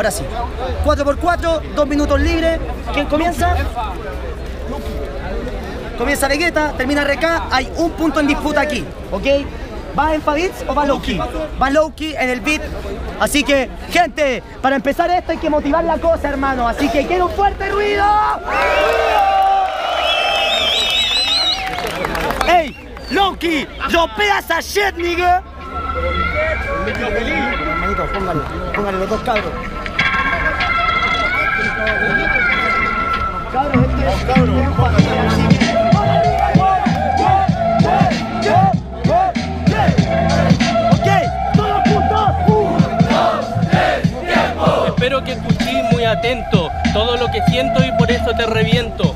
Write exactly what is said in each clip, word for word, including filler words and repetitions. Ahora sí, cuatro por cuatro, dos minutos libres. ¿Quién comienza? Comienza BGETA, termina ERREKA, hay un punto en disputa aquí, ¿ok? ¿Va en Favits o va Lowkey? Va Lowkey en el beat, así que, gente, para empezar esto hay que motivar la cosa, hermano, así que quiero un fuerte ruido. ¡Ey, Lowkey, dropea esa shit, nigga! Hermanito, pónganlo, pónganlo los dos cabros. Cabros, este es un buen juego. Espero que escuché muy atento todo lo que siento y por eso te reviento.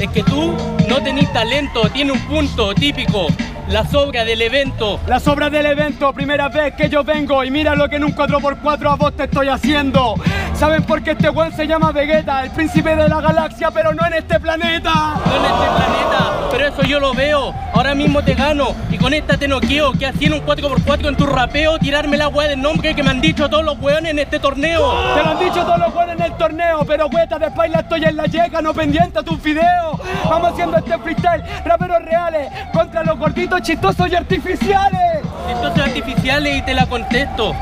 Es que tú no tenés talento, tiene un punto típico, la sobra del evento. La sobra del evento, primera vez que yo vengo y mira lo que en un cuatro por cuatro a vos te estoy haciendo. ¿Saben por qué este weón se llama BGETA? El príncipe de la galaxia, pero no en este planeta. No en este planeta, pero eso yo lo veo. Ahora mismo te gano y con esta te noqueo. Que hacían un cuatro por cuatro en tu rapeo, tirarme la weá del nombre que me han dicho todos los weones en este torneo. ¡Oh! Te lo han dicho todos los weones en el torneo, pero hueta, después la estoy en la yeca, no pendiente a tus videos. ¡Oh! Vamos haciendo este freestyle, raperos reales, contra los gorditos chistosos y artificiales. Chistosos y artificiales y te la contesto.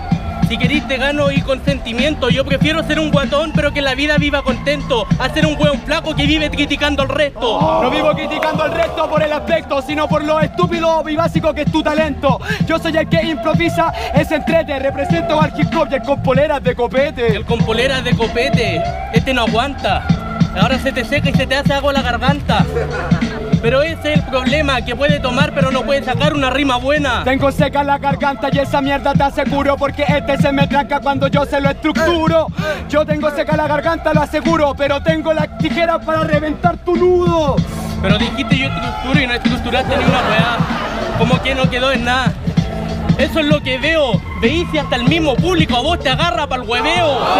Si querís te gano y con sentimiento. Yo prefiero ser un guatón pero que la vida viva contento, a ser un weón flaco que vive criticando al resto. Oh. No vivo criticando al resto por el aspecto, sino por lo estúpido y básico que es tu talento. Yo soy el que improvisa, es entrete. Represento al hip hop y el con poleras de copete. El con poleras de copete, este no aguanta. Ahora se te seca y se te hace agua la garganta. Pero ese es el problema, que puede tomar pero no puede sacar una rima buena. Tengo seca la garganta y esa mierda te aseguro, porque este se me tranca cuando yo se lo estructuro. Yo tengo seca la garganta, lo aseguro, pero tengo las tijeras para reventar tu nudo. Pero dijiste yo estructuro y no estructuraste ni una weá. Como que no quedó en nada. Eso es lo que veo. Veis si hasta el mismo público a vos te agarra para el hueveo. Te agarra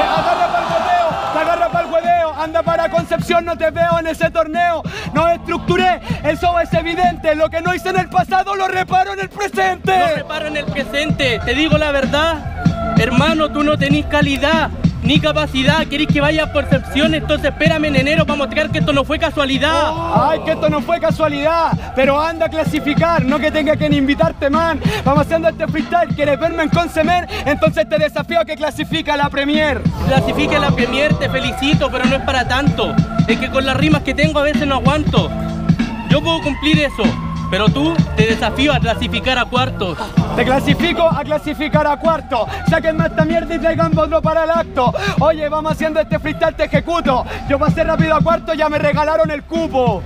para el hueveo, te agarra para el hueveo. Anda para Concepción, no te veo en ese torneo. No estructuré, eso es evidente. Lo que no hice en el pasado lo reparo en el presente. Lo reparo en el presente. Te digo la verdad, hermano, tú no tenés calidad ni capacidad. Querés que vaya a Concepción, entonces espérame en enero para mostrar que esto no fue casualidad. Oh. Ay, que esto no fue casualidad, pero anda a clasificar, no que tenga quien invitarte, man. Vamos haciendo este freestyle, ¿quieres verme en Concemer? Entonces te desafío a que clasifica la Premier. Clasifica la Premier, te felicito, pero no es para tanto. Es que con las rimas que tengo a veces no aguanto. Yo puedo cumplir eso, pero tú te desafío a clasificar a cuartos. Te clasifico a clasificar a cuarto. Sáquenme esta mierda y traigan otro para el acto. Oye, vamos haciendo este freestyle, te ejecuto. Yo pasé rápido a cuarto, ya me regalaron el cupo.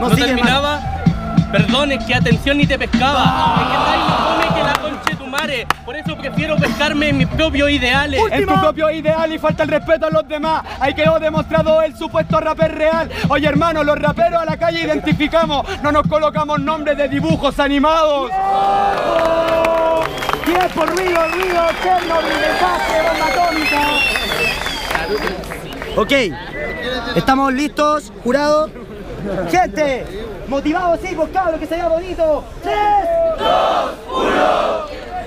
No, ¿No terminaba? Man. Perdón, es que atención ni te pescaba. Ah. Es que trae más come que la concha de tu madre. Por eso prefiero pescarme en mis propios ideales. Última. En tu propio ideal y falta el respeto a los demás. Ahí quedó demostrado el supuesto rapper real. Oye, hermano, los raperos a la calle identificamos. No nos colocamos nombres de dibujos animados. Oh. Tiempo, ruido, ruido, eterno, desastre, bomba atómica. Ok, estamos listos, jurado. Gente, motivados, sí, pues cabros, que se vea bonito. tres, dos, uno.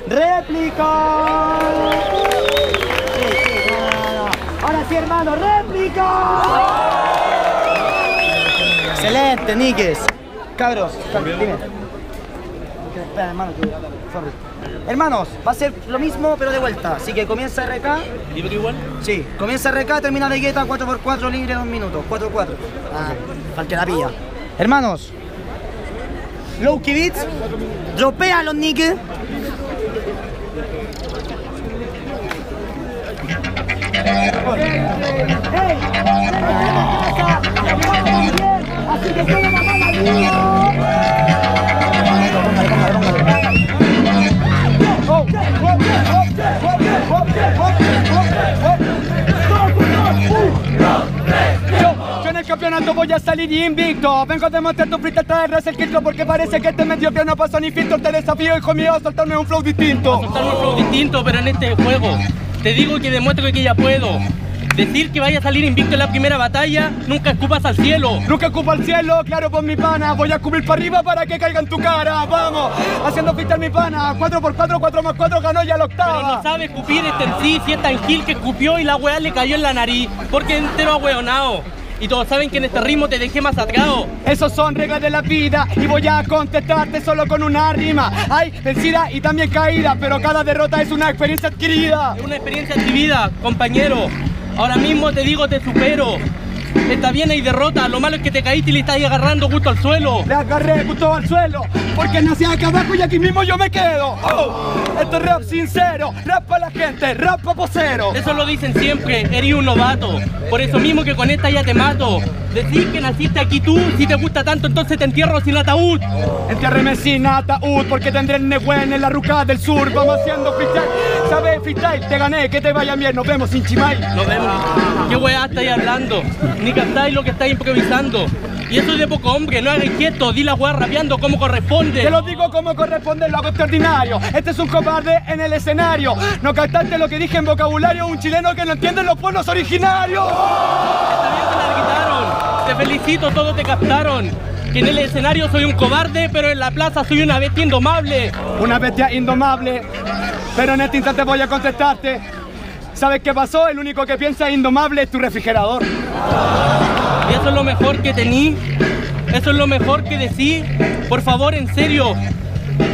¡Réplica! Ahora sí, hermano, ¡réplica! Excelente, Niques. Cabros, dime. Espera, hermano, que... Sorry. Hermanos, va a ser lo mismo, pero de vuelta. Así que comienza ERREKA. ¿Libre igual? Sí, comienza ERREKA, termina BGETA, cuatro por cuatro, libre, dos minutos. cuatro por cuatro. Ah, para que la pilla. Hermanos, Lowkey Beats, dropea a los niggas. Campeonato voy a salir invicto. Vengo a demostrar tu frita atrás el filtro, porque parece que este mediocre no pasó ni filtro. Te desafío, hijo mío, a soltarme un flow distinto. A soltarme un flow distinto, pero en este juego te digo que demuestro que ya puedo. Decir que vaya a salir invicto en la primera batalla, nunca escupas al cielo. Nunca escupo al cielo, claro, pues mi pana. Voy a escupir para arriba para que caiga en tu cara. Vamos, haciendo freestyle mi pana. cuatro por cuatro, cuatro más cuatro, ganó ya la octava. Pero no sabe escupir este en sí, si es tan gil que escupió y la weá le cayó en la nariz. Porque entero ahueonao. Y todos saben que en este ritmo te dejé más atragado. Esos son reglas de la vida y voy a contestarte solo con una rima. Hay vencida y también caída, pero cada derrota es una experiencia adquirida. Una experiencia adquirida, compañero. Ahora mismo te digo, te supero. Está bien, hay derrota, lo malo es que te caíste y le estás agarrando justo al suelo. Le agarré justo al suelo, porque nací acá abajo y aquí mismo yo me quedo. Oh, esto es rap sincero, rap para la gente, rap pa' posero. Eso lo dicen siempre, eres un novato, por eso mismo que con esta ya te mato. Decir que naciste aquí tú, si te gusta tanto entonces te entierro sin ataúd. Entiérreme sin ataúd, porque tendré el Nehuen en la ruca del sur. Vamos haciendo freestyle, sabes freestyle, te gané, que te vaya bien, nos vemos sin chimay. Nos vemos. ¿Qué weá estáis hablando? Ni cantáis lo que estáis improvisando. Y eso es de poco hombre, no hagáis gestos, di la weá rapeando como corresponde. Te lo digo como corresponde, lo hago extraordinario. Este es un cobarde en el escenario. No cantaste lo que dije en vocabulario, un chileno que no entiende los pueblos originarios. Esta mierda la quitaron. Te felicito, todos te captaron. Que en el escenario soy un cobarde, pero en la plaza soy una bestia indomable. Una bestia indomable, pero en este instante voy a contestarte. ¿Sabes qué pasó? El único que piensa indomable es tu refrigerador. Y eso es lo mejor que tení, eso es lo mejor que decí, por favor, en serio.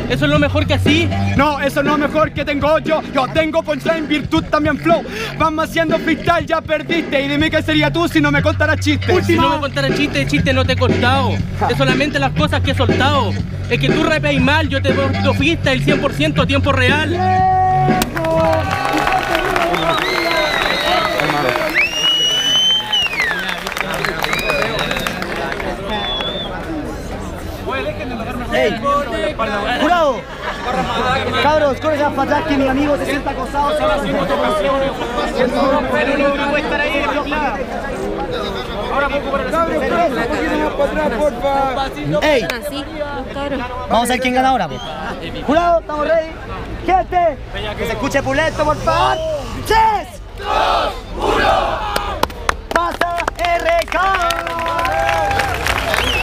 ¿Eso es lo mejor que así? No, eso no es lo mejor que tengo yo. Yo tengo punchline, virtud, también flow. Vamos haciendo freestyle, ya perdiste. Y dime qué sería tú si no me contaras chistes. Si no me contaras chistes, chistes no te he contado. Es solamente las cosas que he soltado. Es que tú rapeáis mal, yo te doy freestyle el cien por ciento a tiempo real. Hey. ¡Jurado! Cabros, corre ya para allá que mi amigo se sienta acosado. ¡Ey! Vamos a ver quién gana ahora, pues. ¡Jurado! ¡Estamos ready! ¡Gente! ¡Que se escuche Puleto, por favor! ¡Yes!